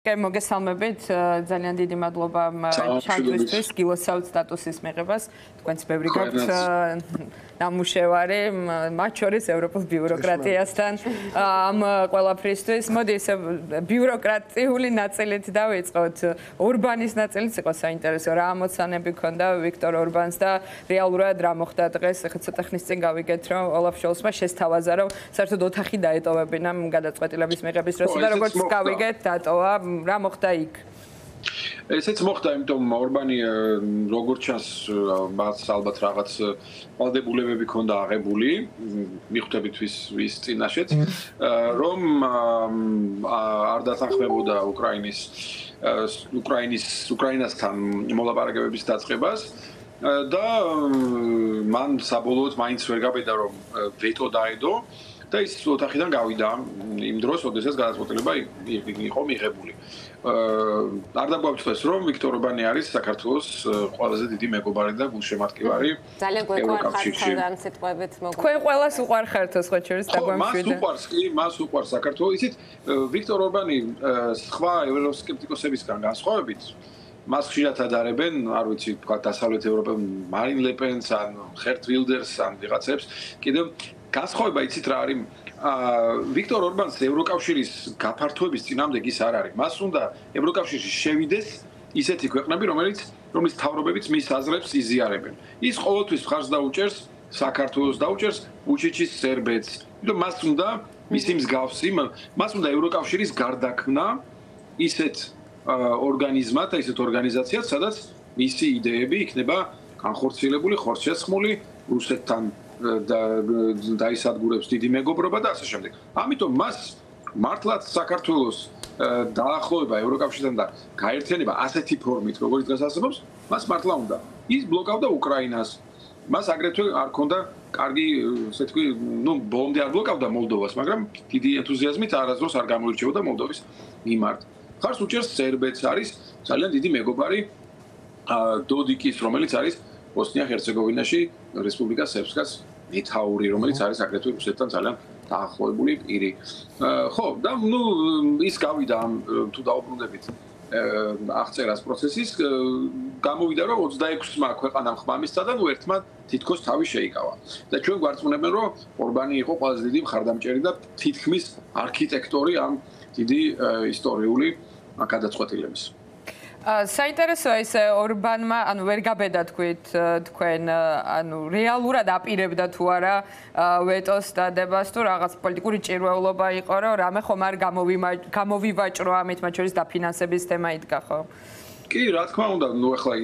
Მოგესალმებით ძალიან დიდი მადლობა ჩათვისთვის გილოცავთ სტატუსის მიღებას თქვენს ბევრი გაქვთ ნამუშევარი მათ შორის ევროპულ ბიუროკრატიასთან ამ ყველაფრისთვის მოდი ისე ბიუროკრატიული ნაწილით დავიწყოთ ორბანის ნაწილიც იყო საინტერესო რა ამოცანები ქონდა ვიქტორ ორბანს და რეალურად რა მოხდა დღეს ხა ცოტა ხნის წინ გავიგეთ რომ ოლაფ შოლცმა შესთავაზა რომ საერთოდ ოთახი დაეტოვებინა გადაწყვეტილების მიღების დროს და როგორც გავიგეთ დატოვა რა მოხდა იქ ესეც მოხდა იმიტომ ორბანი როგორც ჩანს მას ალბათ რაღაც ყალდებულებები ქონდა აღებული მიხვდებით ვის წინაშეც რომ არ დათანხმებოდა უკრაინასთან მოლაპარაკებების დაწყებას და მან საბოლოოდ მაინც ვერ გაბედა რომ ვეტო დაედო და ის ოთახიდან გავიდა იმ დროს, როდესაც გადაწყვეტილება იყო მიღებული. არ დაგვაგვიწყდეს, რომ ვიქტორ ორბანი არის საქართველოს ყველაზე დიდი მეგობარი და გულშემატკივარი ევროკავშირში. თქვენ ყველას უყვარხართ სხვათა შორის დაგვამშვიდა. მას უყვარს საქართველო. იცით ვიქტორ ორბანი სხვა ევროსკეპტიკოსებისგან განსხვავებით მას ხშირად ადარებენ, არ ვიცი, თქვა დასავლეთ ევროპელ მარინ ლე პენს ან გერტ ვილდერს ან ვიღაცებს. კიდევ განსხვავება იცით რა არის ვიქტორ ორბანს ევროკავშირის გაფართოების წინააღმდეგ ის არ არის. მას უნდა ევროკავშირში შევიდეს ისეთი ქვეყნები, რომლის მთავრობებიც მის აზრებს იზიარებენ. ის ყოველთვის ხარს დაუჭერს საქართველოს, დაუჭერს უჩიჩის სერბეთს. მას უნდა მისი მსგავსი, მას უნდა ევროკავშირის გარდაქმნა ისეთ ორგანიზმად და ისეთ ორგანიზაციად, სადაც მისი იდეები იქნება განხორციელებული, ხორცშესხმული რუსეთთან დაისადგურებს დიდი მეგობრობა და ასე შემდეგ. ამიტომ მას მართლაც საქართველოს დაახლოება ევროკავშირთან და გაერთიანება ასეთი ფორმით, როგორც დღეს არსებობს, მას მართლა უნდა. ის ბლოკავდა უკრაინას. მას აგრეთვე არ ქონდა კარგი, ასე თქვი, ბოლომდე არ ბლოკავდა მოლდოვას, მაგრამ დიდი ენთუზიაზმით არასდროს არ გამოირჩეოდა მოლდოვის მიმართ. ხარს უჭერს სერბეთს, არის ძალიან დიდი მეგობარი დოდიკის, რომელიც არის ბოსნია-ჰერცეგოვინაში რესპუბლიკა სერბსკას მეთაური, რომელიც არის აგრეთვე რუსეთთან ძალიან დაახლოებული პირი. ხო, და ის გავიდა თუ დაუბრუნდებით აღწერას პროცესის, გამოვიდა რომ 26-მა ქვეყანამ ხმამისცადან ერთმა თითქოს თავი შეიკავა. და ჩვენ გვარწმუნებენ, რომ ორბანი იყო ყველაზე დიდი მხარდამჭერი და თითქმის არქიტექტორი ამ დიდი ისტორიული გადაწყვეტილების. საინტერესოა ისე ორბანმა ანუ ვერ გაბედა თქვით თქვენ ანუ რეალურად აპირებდა თუ არა ვეტოს დადებას თუ რაღაც პოლიტიკური ჭირვეულობა იყო რომ რამე ხომ არ გამოვივაჭრო ამით მათ შორის დაფინანსების თემა იდგა ხო კი რა თქმა უნდა ახლა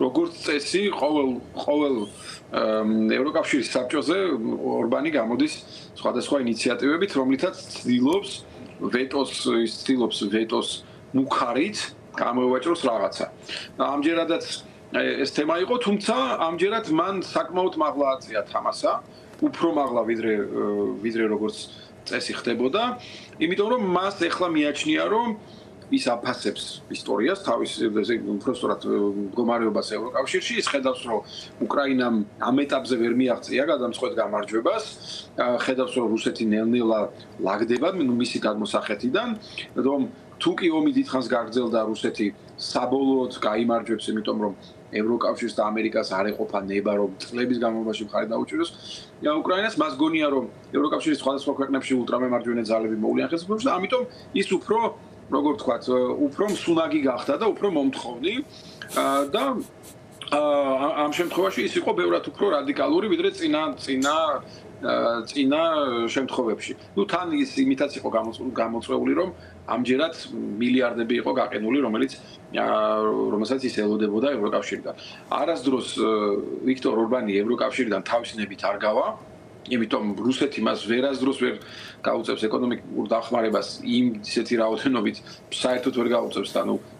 როგორც წესი ყოველ ევროკავშირის საბჭოზე ორბანი გამოდის სხვადასხვა ინიციატივებით რომლითაც ვეტოს მუხარით გამოევაჭროს რაღაცა. ამჯერადაც ეს თემა იყო, თუმცა ამჯერად მან საკმაოდ მაღლა აწია თამასა, უფრო მაღლა ვიდრე როგორც წესი ხდებოდა, იმიტომ რომ მას ეხლა მიაჩნია, რომ ის აფასებს ისტორიას, თავის უბრალოდ მდგომარეობას ევროკავშირში, ის ხედავს, რომ უკრაინამ ამ ეტაპზე ვერ მიაღწია გადამწყვეტ გამარჯვებას, ხედავს, რომ რუსეთი ნელ-ნელა ლაგდება მისი გადმოსახედიდან, რომ თუ კი ომი დიდხანს გაგრძელდა რუსეთი საბოლოოდ გაიმარჯვებს, იმიტომ რომ ევროკავშირს და ამერიკას არ ეყოფა ნება, რომ წლების განმავლობაში მხარი დაუჭიროს უკრაინას, მას გონია, რომ ევროკავშირის სხვადასხვა ქვეყნებში ულტრამემარჯვენე ძალები მოულახეს, ამიტომ ის უფრო, როგორ ვთქვათ, უფრო მსუნაგი გახდა და უფრო მომთხოვნი და ამ შემთხვევაში ის იყო ბევრად უფრო რადიკალური, ვიდრე წინა შემთხვევებში. თან ის იმითაც იყო გამოწვეული, რომ ამჯერად მილიარდები იყო გაყენული, რომელსაც ის ელოდებოდა ევროკავშირიდან. არასდროს ვიქტორ ორბანი ევროკავშირიდან თავისინებით არ გავა, იმიტომ რუსეთი მას ვერასდროს ვერ გაუწევს ეკონომიკურ დახმარებას ისეთი რაოდენობით, საერთოდ ვერ გაუწევს,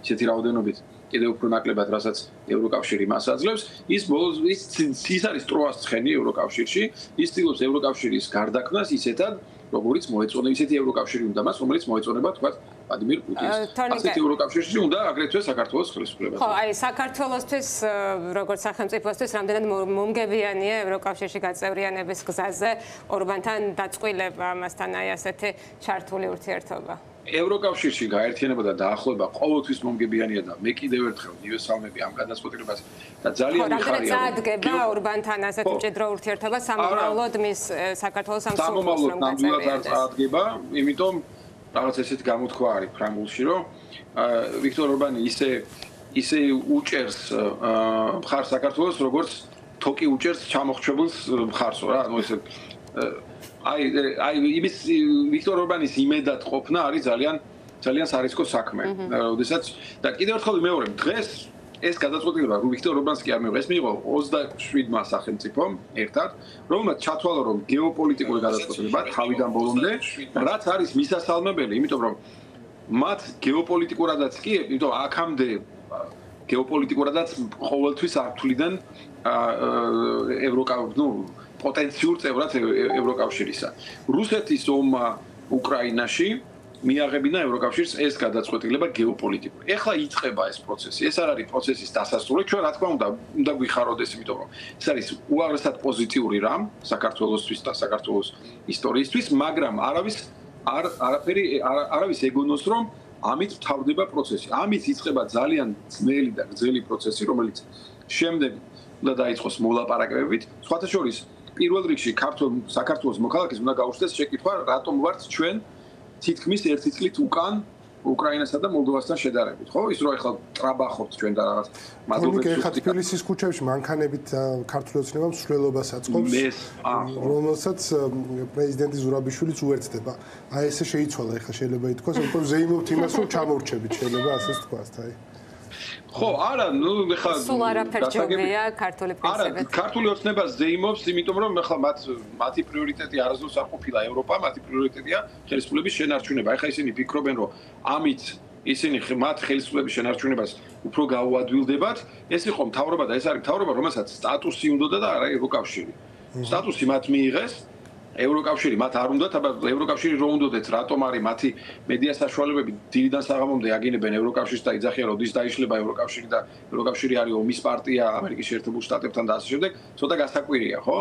ისეთი რაოდენობით კიდევ უფრო ნაკლებად, რასაც ევროკავშირი მას აძლევს. ის არის ტროას ცხენი ევროკავშირში, ის ცდილობს ევროკავშირის გარდაქმნას ისეთად, როგორც მოეწონება, ისეთი ევროკავშირი უნდა მას, რომელიც მოეწონება, თქვა, ვლადიმერ პუტინს. ასეთი ევროკავშირში უნდა აგრეთვე საქართველოს ხელისუფლებას. ხო, აი საქართველოსთვის, როგორც სახელმწიფოსთვის, რამდენად მომგებიანია ევროკავშირში გაწევრიანების გზაზე ორბანთან დაწყვილება, ამასთან აი ასეთი ჩართული ურთიერთობა. Evrokavshirshi gaertyeneba da daakhleba qovotvvis momgebiania da me kidev erთხელ ივე სამები ამ გადაწყვეტილებას და ძალიან მიხარია. რა გადადგება ორბანთან ასეთი მჭედრო ურთიერთობა სამომავლოდ მის საქართველოს ამ სამომავლოდ ნამდვილად აღადგება, იმიტომ რაღაც ესეთი გამოთქვა არის ფრანგულში, რომ ვიქტორ ორბანი ისე უჭერს მხარს საქართველოს, როგორც თოკი უჭერს ჩამოხრჩებულს მხარსო რა, ანუ ესე I Viktor Orbán is immediate opna is ძალიან სარისკო საქმე. Rhodesats და კიდევ ერთხელ მეორე დღეს ეს გადაწყვეტილება Viktor Orbán-ს კი არ მიიღეს, მიიღო 27-მა სახელმწიფომ ერთად, რომელმაც ჩათვალა რომ გეოპოლიტიკური გადაწყვეტილება თავიდან ბოლომდე, რაც არის მისასალმებელი, იმიტომ რომ მათ გეოპოლიტიკურადაც კი, იმიტომ აქამდე გეოპოლიტიკურადაც ყოველთვის ართვლიდან ევროკავშირი, პოტენციურ წევრად ევროკავშირისა. Რუსეთის ომმა უკრაინაში მიაღებინა ევროკავშირს ეს გადაწყვეტილება გეოპოლიტიკური. Ეხლა იწყება ეს პროცესი. ეს არ არის პროცესის დასასრული. Ჩვენ რა თქმა უნდა გვიხაროთ ეს, იმიტომ რომ ეს არის უაღრესად პოზიტიური რამ საქართველოსთვის და საქართველოს ისტორიისთვის, მაგრამ არავის ეგონოს რომ ამით მთავრდება პროცესი. ამით იწყება ძალიან ძნელი და გრძელი პროცესი, რომელიც შემდეგ უნდა დაიწყოს მოლაპარაკებებით. სხვათაშორის პირველ რიგში საქართველოს მოქალაქეს უნდა გაუშვეს შეკითხვა, რატომ ვართ ჩვენ თითქმის ერთი წლით უკან უკრაინასა და მოლდოვასთან შედარებით, ხო? Ის რო ეხლა ტრაბახობთ ჩვენ და რაღაც მადლობებს. ეხლა თბილისის ქუჩებში მანქანებით ქართველოცნებამ მსვლელობას აწყობს, რომელსაც პრეზიდენტი ზურაბიშვილიც უერთდება. აი ესე შეიცვალა ეხლა შეიძლება ითქვას, უფრო ზეიმობთ იმას, რომ ჩამორჩებით, შეიძლება ასე თქვას, თაი. Ხო, არა, ნუ ეხლა სულ არაფერჯობია ქართული პრინციპები. არა, ქართული ოცნება ზეიმობს, იმიტომ რომ ეხლა მათი პრიორიტეტი არასდროს არ ყოფილა ევროპა, მათი პრიორიტეტია ხელისუფლების შენარჩუნება. ეხლა ისინი ფიქრობენ, რომ ამით ისინი მათ ხელისუფლების შენარჩუნებას უფრო გაუადვილდებათ. ეს იყო მთავრობა და ეს არის მთავრობა, რომელსაც სტატუსი უნდოდა და არა ევროკავშირი. სტატუსი მათ მიიღეს. ევროკავშირი მათ არ უნდათ, აბა ევროკავშირი რო უნდოდეთ, რატომ არის მათი მედია საშუალებები დილიდან საღამომდე აგინებენ ევროკავშირს და იძახიან, რომ ის დაიშლება ევროკავშირი და ევროკავშირი არის ომის პარტია ამერიკის შეერთებულ შტატებთან და ასე შემდეგ, ცოტა გასაკვირია, ხო?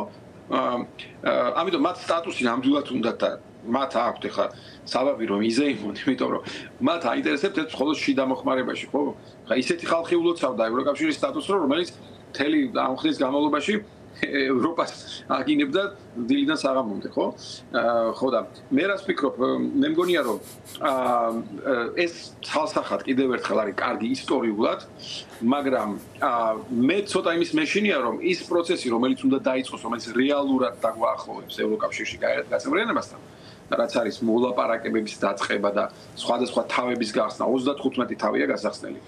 ამიტომ მათ სტატუსი ნამდვილად უნდათ და მათ აქვთ ეხლა საბაბი რომ იზეიმონ, იმიტომ რომ მათ აინტერესებს მხოლოდ შიდა მოხმარებაში, ხო? ხა ისეთი ხალხი ულოცავდა ევროკავშირის სტატუსს, რომელიც მთელი ამ ხნის განმავლობაში ევროპას აგინებდა დილიდან საღამომდე, ხო? ხო და მე რას ვფიქრობ, მე მგონია რომ ეს ცალსახად კიდევ ერთხელ არის კარგი ისტორიულად, მაგრამ მე ცოტა იმის მეშინია რომ ის პროცესი რომელიც უნდა დაიწყოს, რომელიც რეალურად დაგვაახლოვებს ევროკავშირში გაერთიანებასთან, რაც არის მოლაპარაკებების დაწყება და სხვადასხვა თავების გახსნა, 35 თავია გასახსნელი.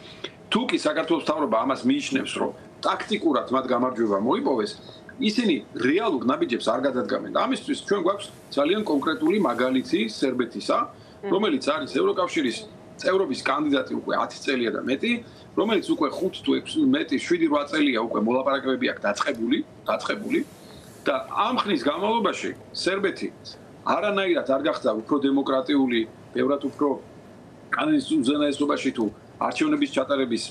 Თუ კი საქართველოს მთავრობა ამას მიიჩნევს, რომ ტაქტიკურად მათ გამარჯვება მოიპოვეს, ისინი რეალურ ნაბიჯებს არ გადადგამენ. და ამისთვის ჩვენ გვაქვს ძალიან კონკრეტული მაგალითი სერბეთისა, რომელიც არის ევროკავშირის წევრობის კანდიდატი უკვე 10 წელია და მეტი, რომელიც უკვე 5 თუ 6 მეტი 7-8 წელია უკვე მოლაპარაკებები აქვს დაწყებული და ამ ხნის განმავლობაში სერბეთი არანაირად არ გახდა უფრო დემოკრატიული, ბევრად უფრო კანონის უზენაესობაში თუ არჩევნების ჩატარების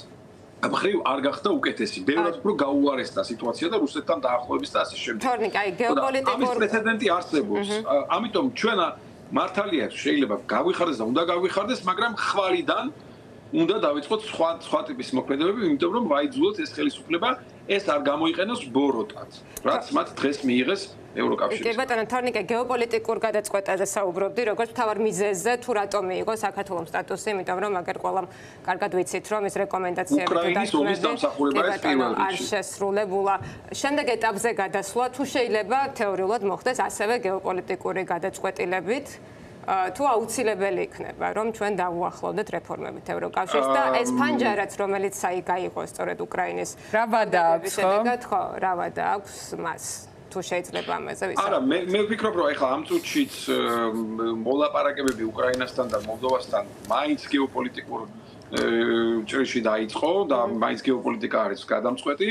მხრივ არ გახდა უკეთესი. ბევრად უფრო გაუარესდა სიტუაცია და რუსეთთან დაახლოების და ასე შემდეგ. თორემ აი გეოპოლიტიკური ამის პრეცედენტი არსებობს. ამიტომ ჩვენ მართალია შეიძლება გავიხარდეს და უნდა გავიხარდეს, მაგრამ ხვალიდან უნდა დავიწყოთ სხვა ტიპის მოქმედებები, იმიტომ რომ ვაიძულოთ ეს ხელისუფლება ეს არ გამოიყენოს ბოროტად, რაც მათ დღეს მიიღეს ევროკავშირში. კი ბატონო, თორემ გეოპოლიტიკურ გადაწყვეტაზე საუბრობდი, როგორც მთავარ მიზეზზე თუ რატომ მიიღო საქართველოს სტატუსი, იმიტომ რომ აგერ ყველამ კარგად ვიცით, რომ ეს რეკომენდაციები უკრაინის ომის დამსახურება ეს პირველ რიგში არ შესრულებულა. შემდეგ ეტაპზე გადასვლა თუ შეიძლება თეორიულად მოხდეს ასევე გეოპოლიტიკური გადაწყვეტილებით. Თუ აუცილებელი იქნება, რომ ჩვენ დავუახლოვდეთ რეფორმებით ევროკავშირს და ეს ფანჯარაც, რომელიც გაიყო სწორედ უკრაინის შედეგად, ხო, რა ვადა აქვს მას, თუ შეიძლება ამაზე ვისაუბროთ. არა, მე ვფიქრობ, რომ ეხლა ამ წუთშიც მოლაპარაკებები უკრაინასთან და მოლდოვასთან მაინც გეოპოლიტიკურ ჭრილში დაიწყო და მაინც გეოპოლიტიკა არის გადამწყვეტი.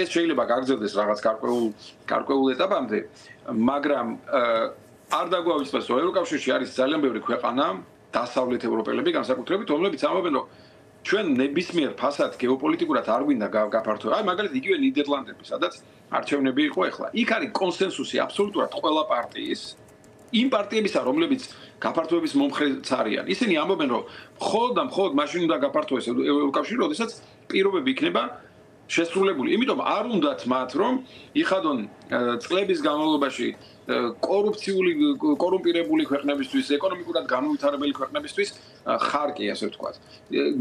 ეს შეიძლება გაგრძელდეს რაღაც გარკვეულ ეტაპამდე, მაგრამ არ დაგვაუწყოს, რომ ევროკავშირში არის ძალიან ბევრი ქვეყანა, დასავლეთ ევროპელები განსაკუთრებით, რომლებიც ამბობენ, რომ ჩვენ ნებისმიერ ფასად გეოპოლიტიკურად არ გვინდა გაფართოვება. აი მაგალითად იგივე ნიდერლანდები, სადაც არჩევნები იყო ეხლა. იქ არის კონსენსუსი აბსოლუტურად ყველა პარტიის, იმ პარტიებისა, რომლებიც გაფართოების მომხრეც არიან. Ისინი ამბობენ, რომ მხოლოდ მაშინ უნდა გაფართოდეს ევროკავშირი, როდესაც პირობები იქნება შესრულებული. Იმიტომ არ უნდათ მათ, რომ იხადონ წლების განმავლობაში კორუმპირებული ქვეყნებისთვის, ეკონომიკურად განუვითარებელი ქვეყნებისთვის ხარკი, ასე ვთქვათ.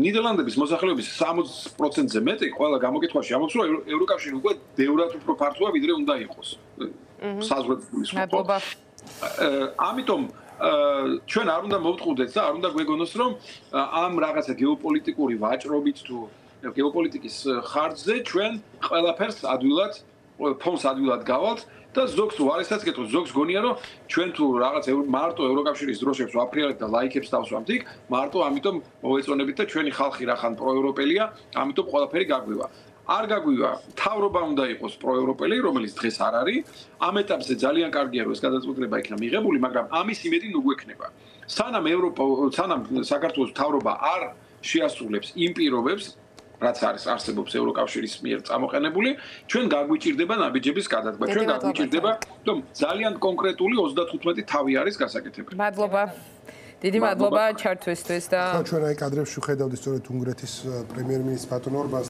ნიდერლანდების მოსახლეობის 60%-ზე მეტი ყველა გამოკითხვაში ამბობს, რომ ევროკავშირი უკვე ბევრად უფრო ფართოა, ვიდრე უნდა იყოს. საზღვრებისთვის. ამიტომ ჩვენ არ უნდა მოვიტყუდეთ და არ უნდა გვეგონოს, რომ ამ რაღაცა გეოპოლიტიკური ვაჭრობით თუ გეოპოლიტიკის ხარჯზე ჩვენ ყველაფერს ადვილად ფონს ადვილად გავალთ. და ზოგს უარესად გეტყვით, ზოგს გონია, რომ ჩვენ თუ რაღაც მარტო ევროკავშირის დროშებს ვაფრიალებთ და ლაიქებს დავსვამთ, მარტო ამიტომ მოვეწონებით და ჩვენი ხალხი რახან პროევროპელია, ამიტომ ყველაფერი გაგვივა. არ გაგვივა, თავრობა უნდა იყოს პროევროპელი, რომელიც დღეს არ არის. ამ ეტაპზე ძალიან კარგია, რომ ეს გადაწყვეტილება იქნა მიღებული, მაგრამ ამის იმედი ნუ გვექნება. სანამ საქართველოს თავრობა არ შეასრულებს იმ პირობებს, რაც არის არსებობს ევროკავშირის მიერ წამოყენებული, ჩვენ გაგვიჭირდება ნაბიჯების გადადგმა. Ჩვენ გაგვიჭირდება, რომ ძალიან კონკრეტული 35 თავი არის გასაკეთებელი. მადლობა. დიდი მადლობა ჩართვისთვის და ჩვენ აი კადრებში ვხედავთ სწორედ უნგრეთის პრემიერ-მინისტრ ბატონ ორბანს